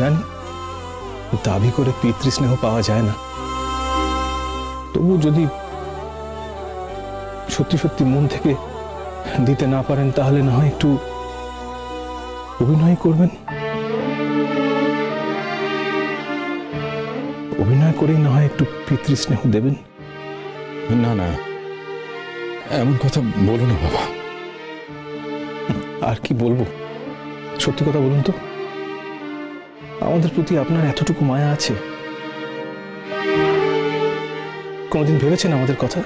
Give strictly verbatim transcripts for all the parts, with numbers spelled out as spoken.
জানি দাবি করে পিতৃস্নেহ পাওয়া যায় না। তবু যদি সত্যি সত্যি মন থেকে দিতে না পারেন তাহলে না হয় একটু অভিনয় করবেন, অভিনয় করেই না হয় একটু পিতৃস্নেহ দেবেন। না না, এমন কথা বলো না বাবা। আর কি বলবো, সত্যি কথা বলুন তো, আমাদের প্রতি আপনার এতটুকু মায়া আছে? কোনদিন ভেবেছেন আমাদের কথা?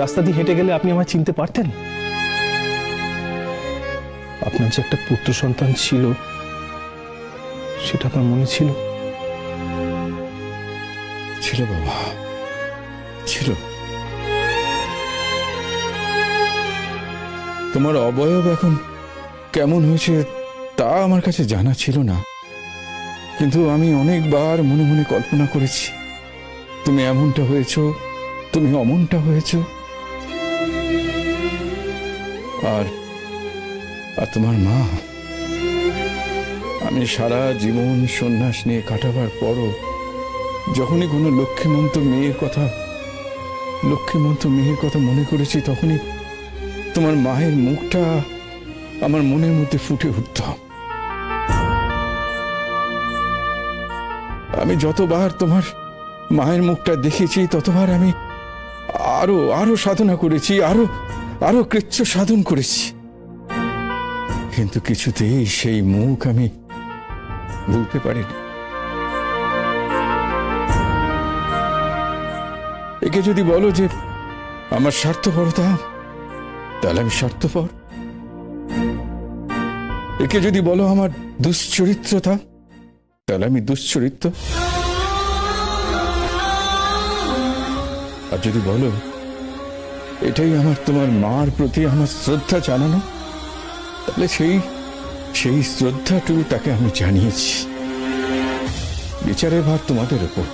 রাস্তা দিয়ে হেঁটে গেলে আপনি আমায় চিনতে পারতেন? আপনার যে একটা পুত্র সন্তান ছিল সেটা আপনার মনে ছিল? ছিল বাবা, ছিল। তোমার অবয়ব এখন কেমন হয়েছে তা আমার কাছে জানা ছিল না, কিন্তু আমি অনেকবার মনে মনে কল্পনা করেছি তুমি এমনটা হয়েছো, তুমি অমনটা হয়েছো। আর আর তোমার মা, আমি সারা জীবন সন্ন্যাস নিয়ে কাটাবার পরও যখনই কোনো লক্ষ্মীমন্ত মেয়ের কথা লক্ষ্মীমন্ত মেয়ের কথা মনে করেছি তখনই তোমার মায়ের মুখটা আমার মনের মধ্যে ফুটে উঠত। আমি যতবার তোমার মায়ের মুখটা দেখেছি ততবার আমি আরো আরো সাধনা করেছি, আরো আরো কৃচ্ছ সাধন করেছি, কিন্তু কিছুতেই সেই মুখ আমি ভুলতে পারিনি। একে যদি বলো যে আমার স্বার্থপরতা, তাহলে আমি স্বার্থপর। একে যদি বলো আমার দুশ্চরিত্রতা, তাহলে আমি দুশ্চরিত্র। আর যদি বলো এটাই আমার তোমার মার প্রতি আমার শ্রদ্ধা জানানো, তাহলে সেই সেই শ্রদ্ধাটুকু তাকে আমি জানিয়েছি। বিচারের ভার তোমাদের উপর,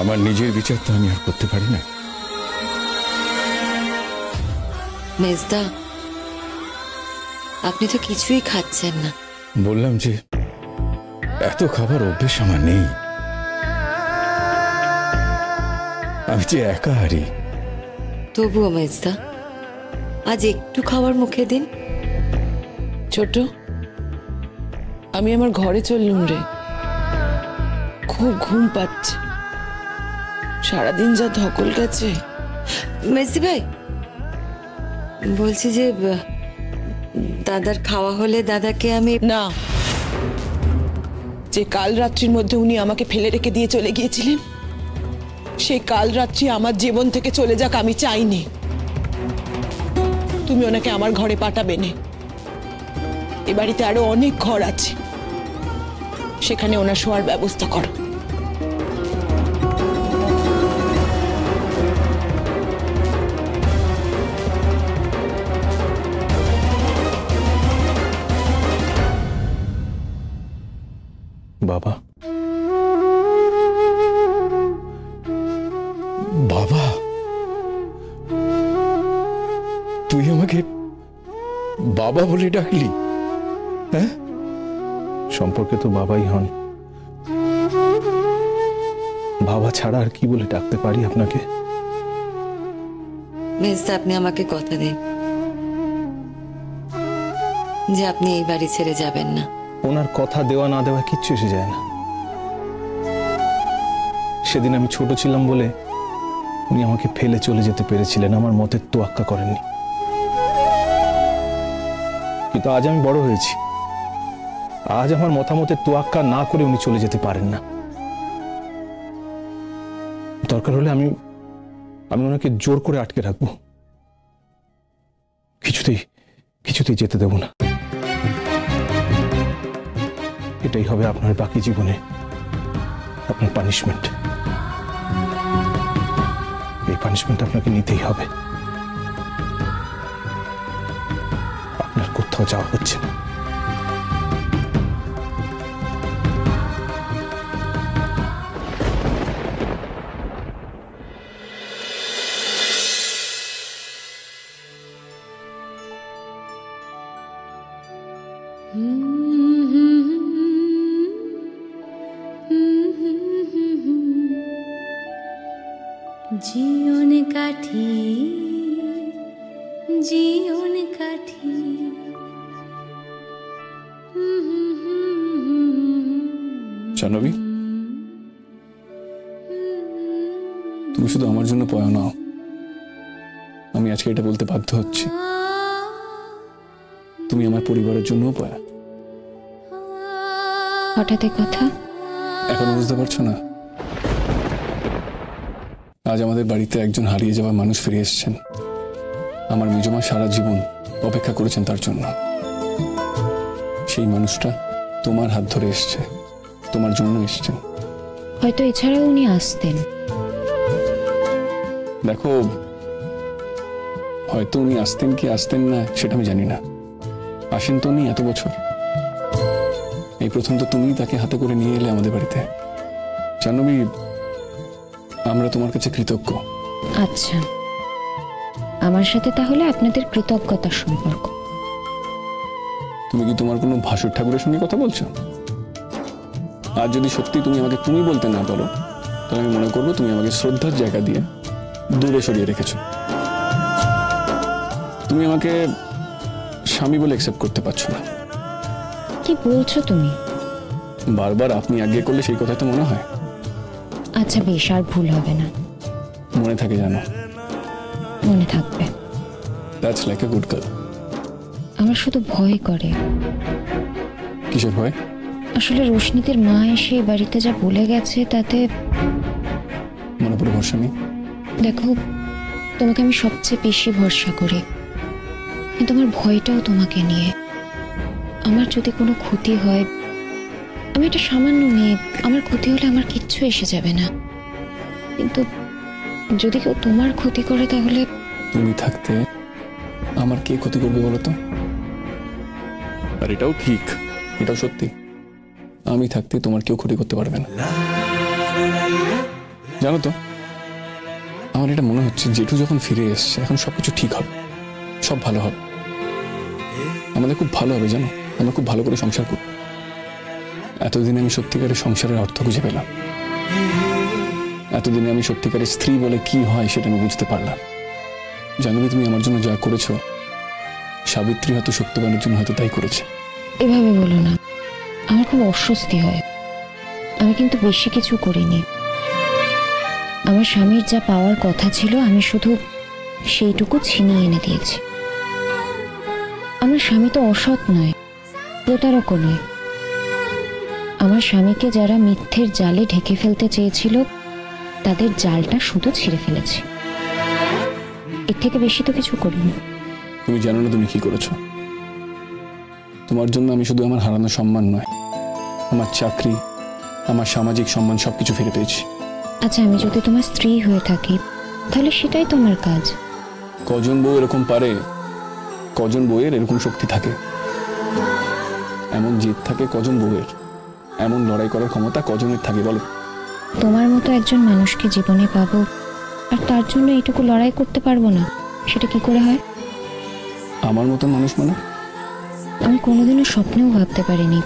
আমার নিজের বিচার তো আমি আর করতে পারি না। মেজদা, আপনি তো কিছুই খাচ্ছেন না। বললাম যে এত খাবার অভ্যেস আমার নেই, আমি যে একাহারি। তবুও মেজদা, আজ একটু খাবার মুখে দিন। ছোট, আমি আমার ঘরে চললুম রে, খুব ঘুম পাচ্ছে, সারাদিন যা ধকল গেছে। মেজদি ভাই, বলছি যে দাদার খাওয়া হলে দাদাকে আমি না, যে কাল রাত্রির মধ্যে উনি আমাকে ফেলে রেখে দিয়ে চলে গিয়েছিলেন, সেই কাল রাত্রি আমার জীবন থেকে চলে যাক আমি চাইনি। তুমি ওনাকে আমার ঘরে পাঠাবে না, এ বাড়িতে আরো অনেক ঘর আছে, সেখানে ওনার শোয়ার ব্যবস্থা করো। বাবা, বাবা, তুই আমাকে বাবা বলে ডাকলি? হ্যাঁ, সম্পর্কে তো বাবাই হন, বাবা ছাড়া আর কি বলে ডাকতে পারি আপনাকে? মেজদা, আপনি আমাকে কথা দিন যে আপনি এই বাড়ি ছেড়ে যাবেন না। ওনার কথা দেওয়া না দেওয়া কিচ্ছু এসে যায় না। সেদিন আমি ছোট ছিলাম বলে উনি আমাকে ফেলে চলে যেতে পেরেছিলেন, আমার মতের তোয়াক্কা করেননি। কিন্তু আজ আমি বড় হয়েছি, আজ আমার মতামতের তোয়াক্কা না করে উনি চলে যেতে পারেন না। দরকার হলে আমি আমি ওনাকে জোর করে আটকে রাখবো, কিছুতেই কিছুতেই যেতে দেব না। এটাই হবে আপনার বাকি জীবনে আপনার পানিশমেন্ট। এই পানিশমেন্ট আপনাকে নিতেই হবে, আপনার কোথাও যাওয়া হচ্ছে না। Mm-hmm. जीवन काठी जीवन काठी जानवी তুমি শুধু আমার জন্য পয়ো না আমি আজকে এটা বলতে বাধ্য হচ্ছি তুমি আমার পরিবারের জন্য পয়ো হঠাৎ এই কথা এখন বুঝতে পারছো না आज हमारे बाड़ी ते एक जन हारिए जावा मानुष फिरे एसेछेन आमार मेजोमा सारा जीवन अपेक्षा करेछेन तार जोन्नो सेई मानुषटा तोमार हाथ धरे एसेछे तोमार जोन्नो एसेछे हयतो एछाड़ा उनी आसतेन देखो हयतो उनी आसतेन कि आसतेन ना सेटा आमि जानि ना आसेन तो उनी एत बछर एई प्रथम तो तुमिई ताके हाथे करे निये एले आमादेर बाड़ीते जानवी আমরা তোমার কাছে কৃতজ্ঞ আচ্ছা আমার সাথে তাহলে আপনাদের কৃতজ্ঞতা সম্পর্ক তুমি কি তোমার কোনো ভাসুর ঠাকুরের সঙ্গে কথা বলছো আর যদি সত্যি তুমি আমাকে তুমি বলতে না পারো তাহলে আমি মনে করব তুমি আমাকে শ্রদ্ধার জায়গা দিয়ে দূরে সরিয়ে রেখেছো তুমি আমাকে স্বামী বলে অ্যাকসেপ্ট করতে পারছো না কি বলছো তুমি বারবার আপনি আগে করলে সেই কথা তো মনে হয় अच्छा बेश आर भूल होबे ना मने थाके जानो मने थाकबे that's like a good girl आमार शुधु भय करे किसेर भय आसले रोशनीतेर मा एशे बाड़ीते जा बोले गेछे ताते मने पुरो भरोसा नेই देखो तोमाके आमि सबचेये बेशी भरोसा करि किन्तु आमार भयटाओ तोमाके निये आमार जोदि कोनो क्षति हय আমি একটা সামান্য মেয়ে আমার ক্ষতি হলে আমার কিচ্ছু এসে যাবে না কিন্তু যদি কেউ তোমার ক্ষতি করে তাহলে তুমি থাকতে আমার কে ক্ষতি করবে বলো তো আর এটাও ঠিক এটাও সত্যি আমি থাকতে তোমার কেউ ক্ষতি করতে পারবে না জানো তো আমার এটা মনে হচ্ছে জেঠু যখন ফিরে এসেছে এখন সবকিছু ঠিক হবে সব ভালো হবে আমাদের খুব ভালো হবে জানো আমরা খুব ভালো করে সংসার করব এতদিন আমি সত্যিকারের সংসারের অর্থ খুঁজে পেলাম এতদিন আমি সত্যিকারের স্ত্রী বলে কি হয় সেটা আমি বুঝতে পারলাম জানবি তুমি আমার জন্য যা করেছো সাবিত্রী হয়তো সত্যবানের জন্য হয়তো তাই করেছে এভাবে বলো না আমার খুব অস্বস্তি হয় আমি কিন্তু বেশি কিছু করিনি আমার স্বামীর যা পাওয়ার কথা ছিল আমি শুধু সেইটুকু ছিনিয়ে এনে দিয়েছি আমার স্বামী তো অসৎ নয় প্রতারকও নয় আমার স্বামীকে যারা মিথ্যের জালে ঢেকে ফেলতে চেয়েছিল তাদের জালটা শুধু ছিঁড়ে ফেলেছে এর থেকে বেশি তো কিছু করিনি তুমি জানো না তুমি কি করেছো তোমার জন্য আমি শুধু আমার হারানো সম্মান নয় আমার চাকরি আমার সামাজিক সম্মান সবকিছু ফিরে পেয়েছি আচ্ছা আমি যদি তোমার স্ত্রী হয়ে থাকি তাহলে সেটাই তোমার কাজ কজন বউ এরকম পারে কজন বউয়ের এরকম শক্তি থাকে এমন জিদ থাকে কজন বউয়ের এমন লড়াই করার ক্ষমতা কজনের থাকে বলো তোমার মতো একজন মানুষকে জীবনে পাবো আর তার জন্য এটুকু লড়াই করতে পারবো না সেটা কি করে হয় আমার মতো মানুষ মানে আমি কোনোদিনও স্বপ্নেও ভাবতে পারিনি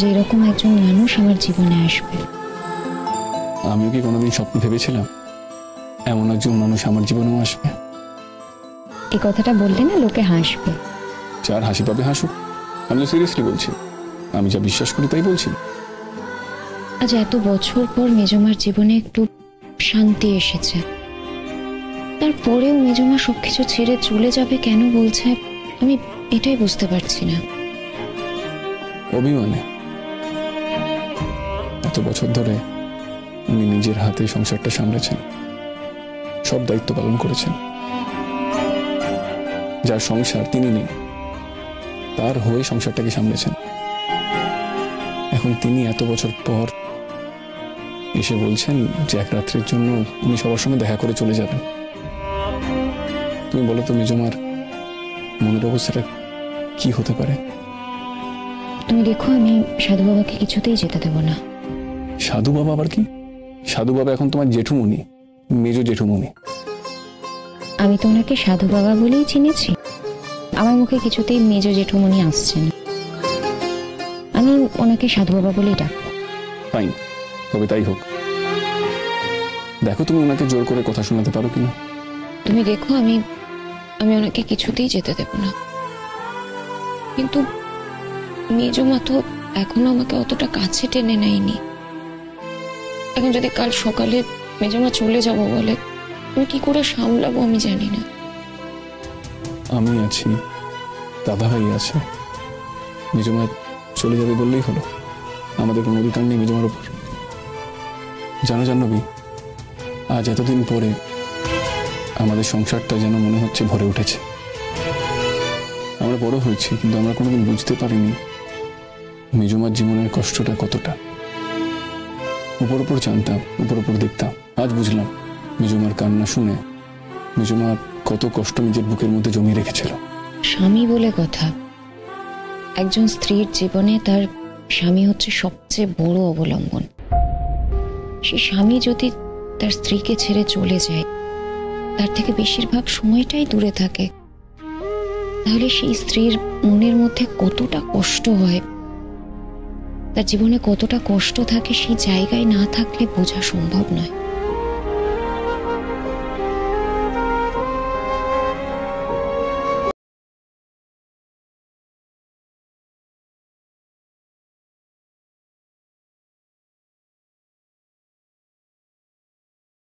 যে এরকম একজন মানুষ আমার জীবনে আসবে আমিও কি কোনোদিন স্বপ্ন ভেবেছিলাম এমন একজন মানুষ আমার জীবনেও আসবে এই কথাটা বললে না লোকে হাসবে যার হাসি পাবে হাসুক আমি সিরিয়াসলি বলছি আমি যা বিশ্বাস করি তাই বলছি আজ এত বছর পর মেজমার জীবনে একটু শান্তি এসেছে তারপরেও মেজমা সবকিছু ছেড়ে চলে যাবে কেন বলছে আমি এটাই বুঝতে পারছি না অভিমানে এত বছর ধরে উনি নিজের হাতে সংসারটা সামলেছেন সব দায়িত্ব পালন করেছেন যার সংসার তিনি নেই তার হয়ে সংসারটাকে সামলেছেন তিনি এত বছর পর এসে বলছেন যে এক রাত্রির জন্য উনি সবার সঙ্গে দেখা করে চলে যাবেন তুমি বলো তো মেজমার মনের অবস্থাটা কি হতে পারে তুমি দেখো আমি সাধু বাবাকে কিছুতেই যেতে দেব না সাধু বাবা আবার কি সাধু বাবা এখন তোমার জেঠুমনি মেজো জেঠুমনি আমি তো ওনাকে সাধু বাবা বলেই চিনেছি আমার মুখে কিছুতেই মেজো জেঠুমনি আসছে না আমি ওনাকে সাধু বাবা বলেই ডাকবো ফাইন তবে তাই হোক देखो तुम उनके जोर करे कथा शোনাতে পারো কিনা তুমি দেখো আমি আমি ওনাকে কিছুতেই যেতে দেব না কিন্তু মেজো মা তো এখনো আমাকে অতটা কাছে টেনে নেয়নি এখন যদি কাল সকালে মেজো মা চলে যাব বলে আমি কি করে সামলাবো আমি জানি না আমি আছি দাদা ভাই আছে মেজো মা চলে যাবে বললেই হলো আমাদের কোনো অধিকার নেই মেজো মার উপর জানো জানো বি आज एत दिन पर संसार जान मन हम भरे उठे बड़ हो दिन बुझते मेजोमार जीवन कष्ट कतटा ऊपर ऊपर जानतम ऊपर ऊपर देखतम आज बुझल मेजोमार कान्ना शुने मेजोमार कत कष्ट निजे बुकर मध्य जमी रेखे स्वामी कथा एक स्त्री जीवने तार स्वामी हच्छे सबचेये बड़ अवलम्बन से स्वामी यदि तार स्त्री के छेड़े चले जाए तार थेके बेशिरभाग समयटाई दूरे थाके ताहले सेई स्त्रीर मनेर मध्य कतटा कष्ट हय तार जीवने कतटा कष्ट थाके सेई जायगाय ना थाकले बोझा सम्भव नय।